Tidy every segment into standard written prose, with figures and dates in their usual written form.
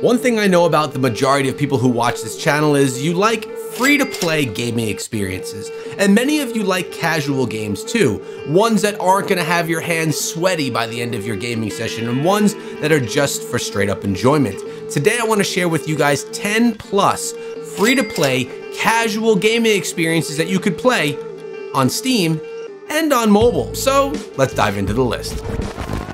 One thing I know about the majority of people who watch this channel is you like free-to-play gaming experiences, and many of you like casual games too, ones that aren't going to have your hands sweaty by the end of your gaming session, and ones that are just for straight-up enjoyment. Today I want to share with you guys 10 plus free-to-play casual gaming experiences that you could play on Steam and on mobile. So let's dive into the list.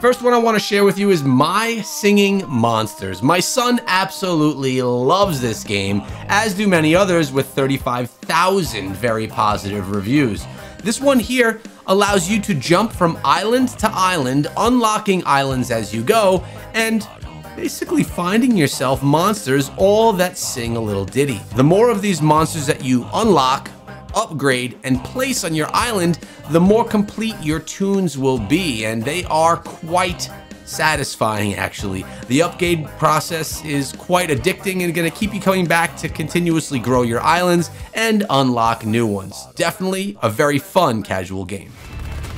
First one I want to share with you is My Singing Monsters. My son absolutely loves this game, as do many others, with 35,000 very positive reviews. This one here allows you to jump from island to island, unlocking islands as you go, and basically finding yourself monsters, all that sing a little ditty. The more of these monsters that you unlock, upgrade, and place on your island, the more complete your tunes will be, and they are quite satisfying, actually. The upgrade process is quite addicting and gonna keep you coming back to continuously grow your islands and unlock new ones. Definitely a very fun casual game.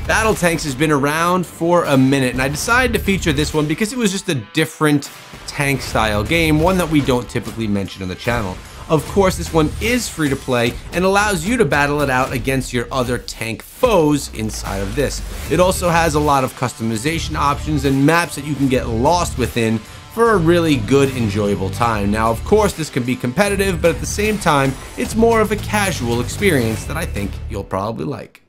Battle Tanks has been around for a minute, and I decided to feature this one because it was just a different tank style game, one that we don't typically mention on the channel. Of course, this one is free to play and allows you to battle it out against your other tank foes inside of this. It also has a lot of customization options and maps that you can get lost within for a really good, enjoyable time. Now, of course, this can be competitive, but at the same time, it's more of a casual experience that I think you'll probably like.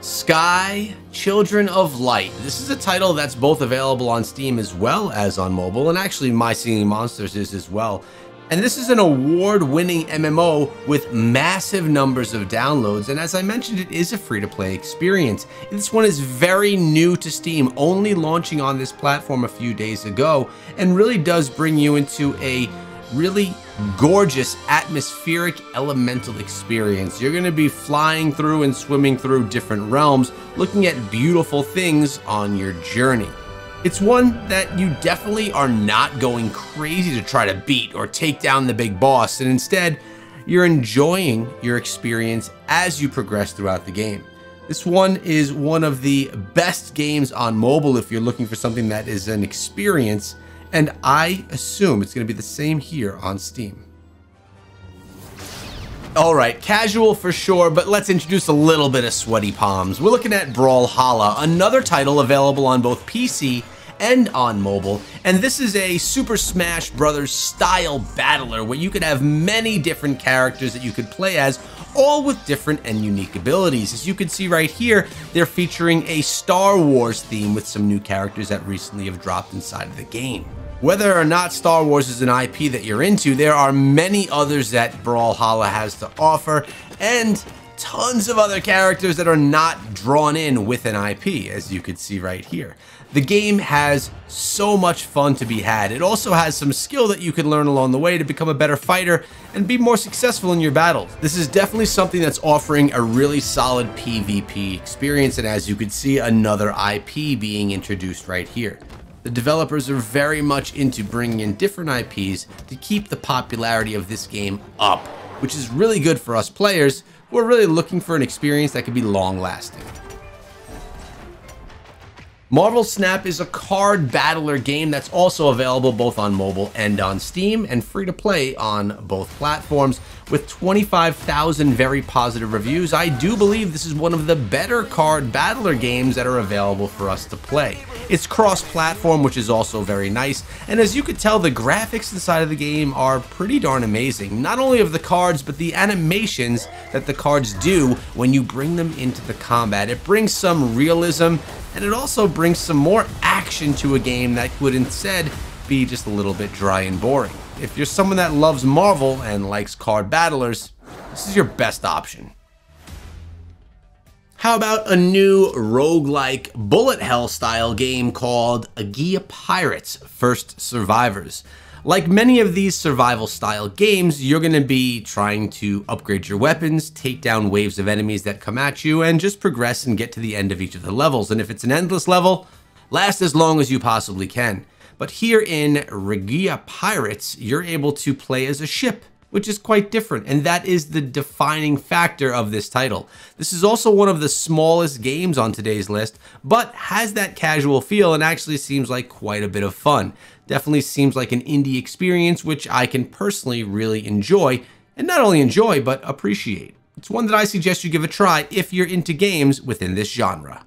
Sky Children of Light. This is a title that's both available on Steam as well as on mobile, and actually My Singing Monsters is as well. And this is an award-winning MMO with massive numbers of downloads, and as I mentioned, it is a free-to-play experience. This one is very new to Steam, only launching on this platform a few days ago, and really does bring you into a really gorgeous, atmospheric, elemental experience. You're going to be flying through and swimming through different realms, looking at beautiful things on your journey. It's one that you definitely are not going crazy to try to beat or take down the big boss, and instead, you're enjoying your experience as you progress throughout the game. This one is one of the best games on mobile if you're looking for something that is an experience, and I assume it's going to be the same here on Steam. All right, casual for sure, but let's introduce a little bit of sweaty palms. We're looking at Brawlhalla, another title available on both PC and on mobile, and this is a Super Smash Brothers style battler where you could have many different characters that you could play as, all with different and unique abilities. As you can see right here, they're featuring a Star Wars theme with some new characters that recently have dropped inside of the game. Whether or not Star Wars is an IP that you're into, there are many others that Brawlhalla has to offer, and tons of other characters that are not drawn in with an IP, as you can see right here. The game has so much fun to be had. It also has some skill that you can learn along the way to become a better fighter and be more successful in your battles. This is definitely something that's offering a really solid PvP experience, and as you can see, another IP being introduced right here. The developers are very much into bringing in different IPs to keep the popularity of this game up, which is really good for us players who are really looking for an experience that can be long-lasting. Marvel Snap is a card battler game that's also available both on mobile and on Steam, and free to play on both platforms with 25,000 very positive reviews. I do believe this is one of the better card battler games that are available for us to play. It's cross-platform, which is also very nice, and as you could tell, the graphics inside of the game are pretty darn amazing. Not only of the cards, but the animations that the cards do when you bring them into the combat. It brings some realism, and it also brings some more action to a game that would instead be just a little bit dry and boring. If you're someone that loves Marvel and likes card battlers, this is your best option. How about a new roguelike bullet hell style game called Aegia Pirates: First Survivors? Like many of these survival style games, you're going to be trying to upgrade your weapons, take down waves of enemies that come at you, and just progress and get to the end of each of the levels. And if it's an endless level, last as long as you possibly can. But here in Aegia Pirates, you're able to play as a ship, which is quite different, and that is the defining factor of this title. This is also one of the smallest games on today's list, but has that casual feel and actually seems like quite a bit of fun. Definitely seems like an indie experience, which I can personally really enjoy, and not only enjoy, but appreciate. It's one that I suggest you give a try if you're into games within this genre.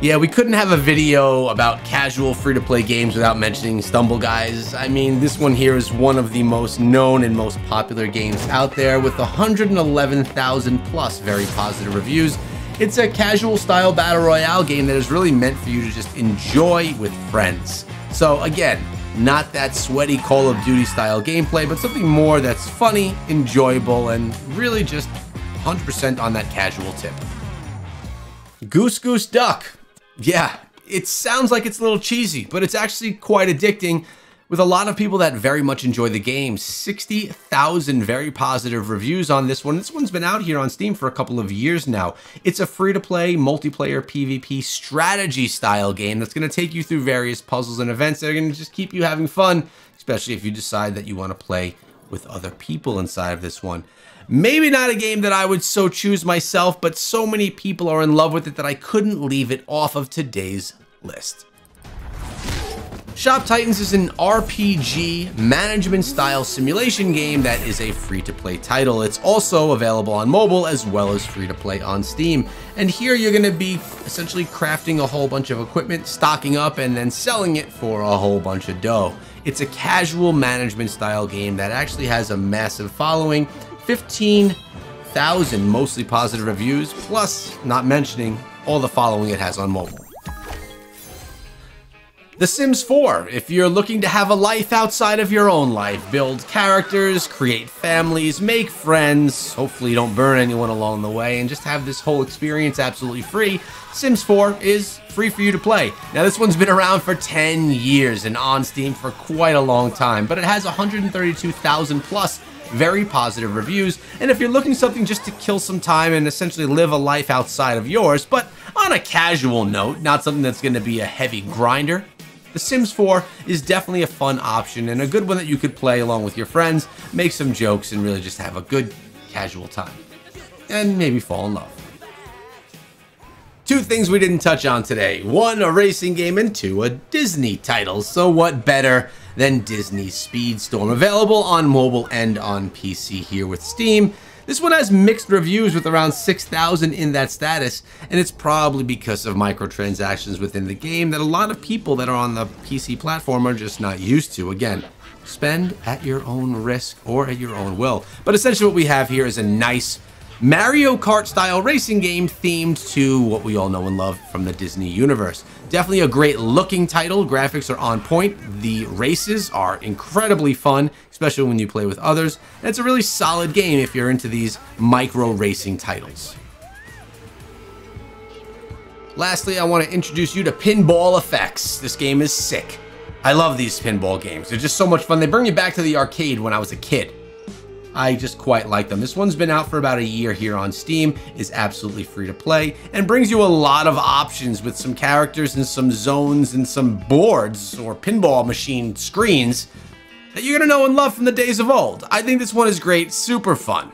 Yeah, we couldn't have a video about casual free-to-play games without mentioning Stumble Guys. I mean, this one here is one of the most known and most popular games out there, with 111,000 plus very positive reviews. It's a casual style battle royale game that is really meant for you to just enjoy with friends. So again, not that sweaty Call of Duty style gameplay, but something more that's funny, enjoyable, and really just 100% on that casual tip. Goose Goose Duck. Yeah, it sounds like it's a little cheesy, but it's actually quite addicting, with a lot of people that very much enjoy the game. 60,000 very positive reviews on this one. This one's been out here on Steam for a couple of years now. It's a free-to-play, multiplayer, PvP strategy style game that's gonna take you through various puzzles and events that are gonna just keep you having fun, especially if you decide that you wanna play with other people inside of this one. Maybe not a game that I would so choose myself, but so many people are in love with it that I couldn't leave it off of today's list. Shop Titans is an RPG management style simulation game that is a free-to-play title. It's also available on mobile as well as free-to-play on Steam. And here you're gonna be essentially crafting a whole bunch of equipment, stocking up, and then selling it for a whole bunch of dough. It's a casual management style game that actually has a massive following, 15,000 mostly positive reviews, plus not mentioning all the following it has on mobile. The Sims 4, if you're looking to have a life outside of your own life, build characters, create families, make friends, hopefully don't burn anyone along the way, and just have this whole experience absolutely free, Sims 4 is free for you to play. Now, this one's been around for 10 years and on Steam for quite a long time, but it has 132,000 plus very positive reviews, and if you're looking something just to kill some time and essentially live a life outside of yours, but on a casual note, not something that's gonna be a heavy grinder, The Sims 4 is definitely a fun option and a good one that you could play along with your friends, make some jokes, and really just have a good casual time. And maybe fall in love. Two things we didn't touch on today. One, a racing game, and two, a Disney title. So what better than Disney Speedstorm, available on mobile and on PC here with Steam. This one has mixed reviews with around 6,000 in that status, and it's probably because of microtransactions within the game that a lot of people that are on the PC platform are just not used to. Again, spend at your own risk or at your own will. But essentially what we have here is a nice Mario Kart style racing game themed to what we all know and love from the Disney universe. Definitely a great looking title. Graphics are on point. The races are incredibly fun, especially when you play with others. And it's a really solid game if you're into these micro racing titles. Lastly, I want to introduce you to Pinball FX. This game is sick. I love these pinball games. They're just so much fun. They bring you back to the arcade when I was a kid. I just quite like them. This one's been out for about a year here on Steam, is absolutely free to play, and brings you a lot of options with some characters and some zones and some boards or pinball machine screens that you're gonna know and love from the days of old. I think this one is great, super fun.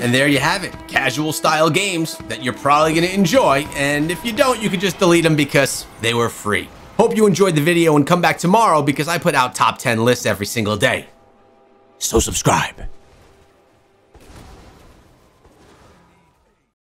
And there you have it, casual style games that you're probably gonna enjoy, and if you don't, you can just delete them because they were free. Hope you enjoyed the video and come back tomorrow because I put out top 10 lists every single day. So subscribe.